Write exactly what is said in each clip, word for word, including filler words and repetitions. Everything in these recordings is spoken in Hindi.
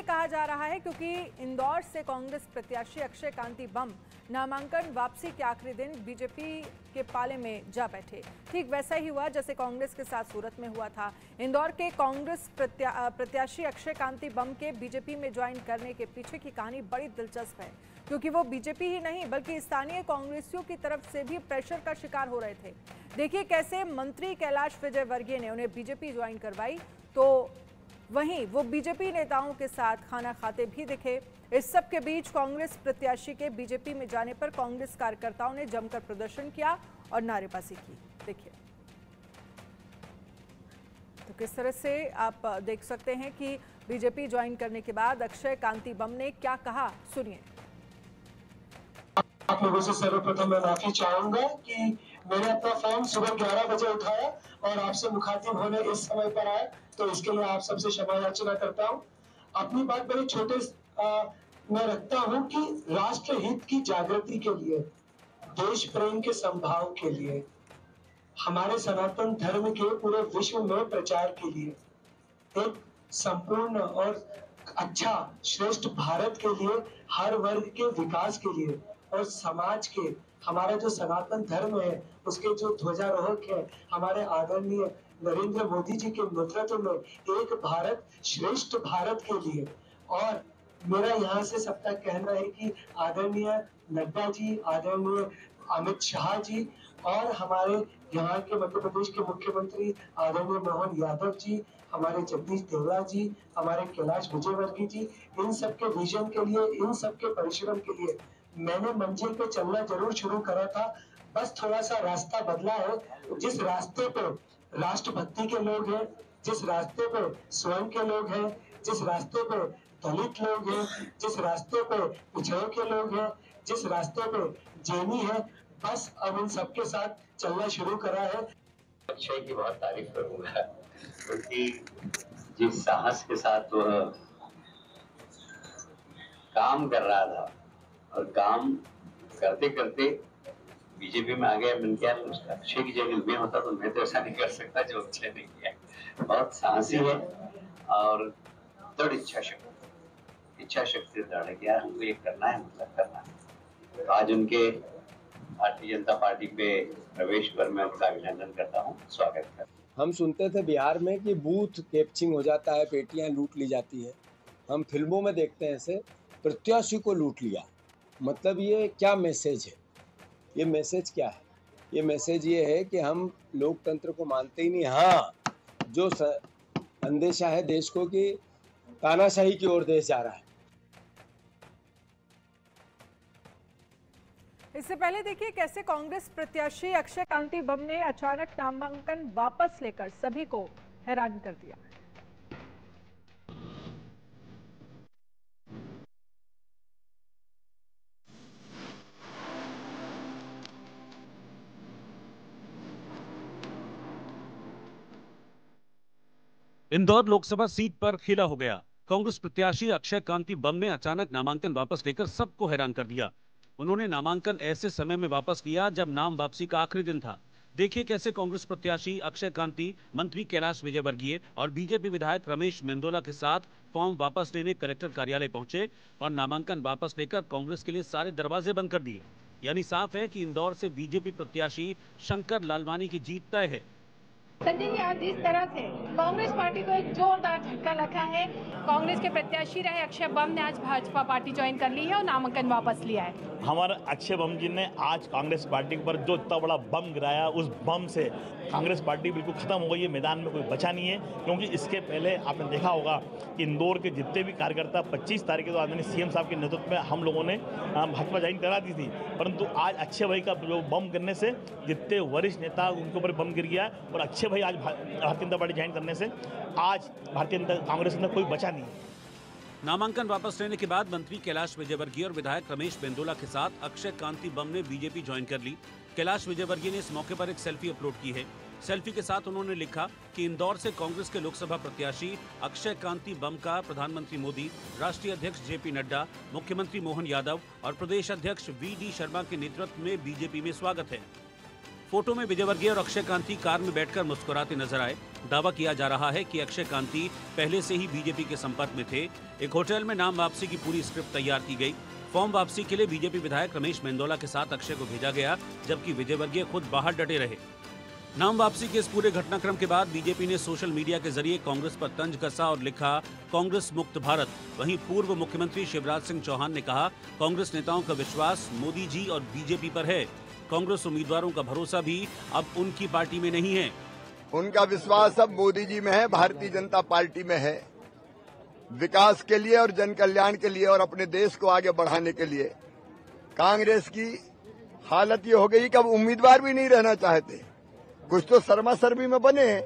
इसलिए कहा जा रहा है क्योंकि इंदौर से कांग्रेस प्रत्याशी अक्षय कांति बम नामांकन वापसी के आखिरी दिन बीजेपी के पाले में जा बैठे। ठीक वैसा ही हुआ जैसे कांग्रेस के साथ सूरत में हुआ था। इंदौर के कांग्रेस प्रत्या, प्रत्याशी अक्षय कांति बम के बीजेपी में ज्वाइन करने के पीछे की कहानी बड़ी दिलचस्प है, क्योंकि वो बीजेपी ही नहीं बल्कि स्थानीय कांग्रेसियों की तरफ से भी प्रेशर का शिकार हो रहे थे। देखिए कैसे मंत्री कैलाश विजयवर्गीय ने उन्हें बीजेपी ज्वाइन करवाई, तो वहीं वो बीजेपी नेताओं के साथ खाना खाते भी दिखे। इस सब के बीच कांग्रेस प्रत्याशी के बीजेपी में जाने पर कांग्रेस कार्यकर्ताओं ने जमकर प्रदर्शन किया और नारेबाजी की। देखिए तो किस तरह से आप देख सकते हैं कि बीजेपी ज्वाइन करने के बाद अक्षय कांति बम ने क्या कहा, सुनिए। आप लोगों से सर्वप्रथम मैं माफी चाहूंगा कि मैंने अपना फोन सुबह ग्यारह बजे उठाया और आपसे मुखातिब होने इस समय पर आया, तो इसके लिए आप सबसे क्षमा याचना करता हूं। अपनी बात बड़े छोटे मैं रखता हूं कि राष्ट्र हित की जागृति के लिए, देश प्रेम के संभाव के लिए, हमारे सनातन धर्म के पूरे विश्व में प्रचार के लिए, एक संपूर्ण और अच्छा श्रेष्ठ भारत के लिए, हर वर्ग के विकास के लिए और समाज के, हमारा जो सनातन धर्म है उसके जो ध्वजारोहक है हमारे आदरणीय नरेंद्र मोदी जी के नेतृत्व में एक भारत श्रेष्ठ भारत के लिए। और मेरा यहाँ से सबका कहना है कि आदरणीय नड्डा जी, आदरणीय अमित शाह जी और हमारे यहाँ के मध्य प्रदेश के मुख्यमंत्री आदरणीय मोहन यादव जी, हमारे जगदीश देवरा जी, हमारे कैलाश विजयवर्गीय जी, इन सब के विजन के लिए, इन सब के परिश्रम के लिए मैंने मंजिल पे चलना जरूर शुरू करा था, बस थोड़ा सा रास्ता बदला है। जिस रास्ते पे राष्ट्रभक्ति के लोग हैं, जिस रास्ते पे स्वयं के लोग हैं, जिस रास्ते पे दलित लोग हैं, जिस रास्ते पे पिछड़ों के लोग हैं, जिस रास्ते पे जैनी है, बस अब उन सबके साथ चलना शुरू करा है। अक्षय की बहुत तारीफ करूंगा क्योंकि जिस साहस के साथ वह काम कर रहा था और काम करते करते बीजेपी में आ गया। मैंने क्या अक्षय की जगह मैं होता तो मैं तो ऐसा नहीं कर सकता जो अक्षय ने किया। बहुत साहसी है और दृढ़ इच्छा शक्ति, इच्छा शक्ति दृढ़ है कि यार हमको ये करना है, मतलब करना है। तो आज उनके भारतीय जनता पार्टी पे प्रवेश पर मैं उनका अभिनंदन करता हूँ, स्वागत करता हूँ। हम सुनते थे बिहार में कि बूथ कैप्चिंग हो जाता है, पेटियाँ लूट ली जाती है। हम फिल्मों में देखते हैं ऐसे प्रत्याशी को लूट लिया, मतलब ये क्या मैसेज है? ये मैसेज क्या है? ये मैसेज ये है कि हम लोकतंत्र को मानते ही नहीं। हाँ, जो अंदेशा है देश को कि तानाशाही की ओर देश जा रहा है। इससे पहले देखिए कैसे कांग्रेस प्रत्याशी अक्षय कांति बम ने अचानक नामांकन वापस लेकर सभी को हैरान कर दिया। इंदौर लोकसभा सीट पर खिला हो गया। कांग्रेस प्रत्याशी अक्षय कांति बम ने अचानक नामांकन वापस लेकर सबको हैरान कर दिया। उन्होंने नामांकन ऐसे समय में वापस लिया जब नाम वापसी का आखिरी दिन था। देखिए कैसे कांग्रेस प्रत्याशी अक्षय कांति, मंत्री कैलाश विजयवर्गीय और बीजेपी विधायक रमेश मेंदोला के साथ फॉर्म वापस लेने कलेक्टर कार्यालय पहुंचे और नामांकन वापस लेकर कांग्रेस के लिए सारे दरवाजे बंद कर दिए। यानी साफ है कि इंदौर से बीजेपी प्रत्याशी शंकर लालवानी की जीत तय है। सचिन जी, आज जिस तरह से कांग्रेस पार्टी को एक जोरदार झटका लगा है, कांग्रेस के प्रत्याशी रहे अक्षय बम ने आज भाजपा पार्टी ज्वाइन कर ली है और नामांकन वापस लिया है। हमारे अक्षय बम जी ने आज कांग्रेस पार्टी पर जो इतना बड़ा बम गिराया, उस बम से कांग्रेस पार्टी बिल्कुल खत्म हो गई है, मैदान में कोई बचा नहीं है। क्योंकि इसके पहले आपने देखा होगा कि इंदौर के जितने भी कार्यकर्ता पच्चीस तारीख को आदरणीय सीएम साहब के नेतृत्व में हम लोगों ने भाजपा ज्वाइन करा दी थी, परंतु आज अक्षय भाई का जो बम गिरने से जितने वरिष्ठ नेता उनके ऊपर बम गिर गया और अक्षय भाई आज भारतीय जनता पार्टी ज्वाइन करने से आज भारतीय जनता कांग्रेस में कोई बचा नहीं है। नामांकन वापस लेने के बाद मंत्री कैलाश विजयवर्गीय और विधायक रमेश मेंदोला के साथ अक्षय कांति बम ने बीजेपी ज्वाइन कर ली। कैलाश विजयवर्गीय ने इस मौके पर एक सेल्फी अपलोड की है। सेल्फी के साथ उन्होंने लिखा कि इंदौर से कांग्रेस के लोकसभा प्रत्याशी अक्षय कांति बम का प्रधानमंत्री मोदी, राष्ट्रीय अध्यक्ष जेपी नड्डा, मुख्यमंत्री मोहन यादव और प्रदेश अध्यक्ष वी डी शर्मा के नेतृत्व में बीजेपी में स्वागत है। फोटो में विजयवर्गीय और अक्षय कांति कार में बैठकर मुस्कुराते नजर आए। दावा किया जा रहा है कि अक्षय कांति पहले से ही बीजेपी के संपर्क में थे। एक होटल में नाम वापसी की पूरी स्क्रिप्ट तैयार की गई। फॉर्म वापसी के लिए बीजेपी विधायक रमेश मेंदोला के साथ अक्षय को भेजा गया, जबकि विजयवर्गीय खुद बाहर डटे रहे। नाम वापसी के इस पूरे घटनाक्रम के बाद बीजेपी ने सोशल मीडिया के जरिए कांग्रेस पर तंज कसा और लिखा, कांग्रेस मुक्त भारत। वहीं पूर्व मुख्यमंत्री शिवराज सिंह चौहान ने कहा, कांग्रेस नेताओं का विश्वास मोदी जी और बीजेपी पर है। कांग्रेस उम्मीदवारों का भरोसा भी अब उनकी पार्टी में नहीं है। उनका विश्वास अब मोदी जी में है, भारतीय जनता पार्टी में है। विकास के लिए और जन कल्याण के लिए और अपने देश को आगे बढ़ाने के लिए कांग्रेस की हालत ये हो गई कि अब उम्मीदवार भी नहीं रहना चाहते। कुछ तो शर्माशर्मी में बने हैं,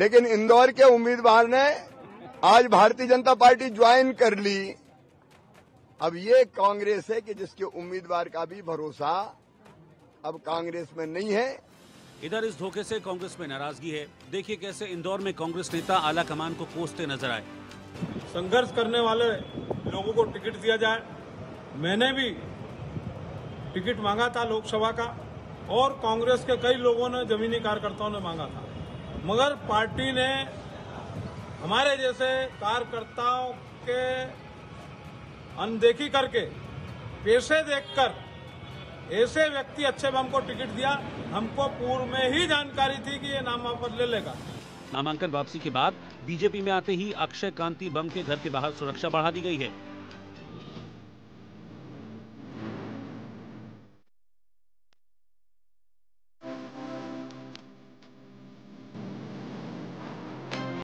लेकिन इंदौर के उम्मीदवार ने आज भारतीय जनता पार्टी ज्वाइन कर ली। अब ये कांग्रेस है कि जिसके उम्मीदवार का भी भरोसा अब कांग्रेस में नहीं है। इधर इस धोखे से कांग्रेस में नाराजगी है। देखिए कैसे इंदौर में कांग्रेस नेता आला कमान को कोसते नजर आए। संघर्ष करने वाले लोगों को टिकट दिया जाए। मैंने भी टिकट मांगा था लोकसभा का, और कांग्रेस के कई लोगों ने, जमीनी कार्यकर्ताओं ने मांगा था, मगर पार्टी ने हमारे जैसे कार्यकर्ताओं के अनदेखी करके, पैसे देखकर ऐसे व्यक्ति अच्छे बम को टिकट दिया। हमको पूर्व में ही जानकारी थी कि ये नाम वापस ले लेगा। नामांकन वापसी के बाद बीजेपी में आते ही अक्षय कांति बम के घर के बाहर सुरक्षा बढ़ा दी गई है।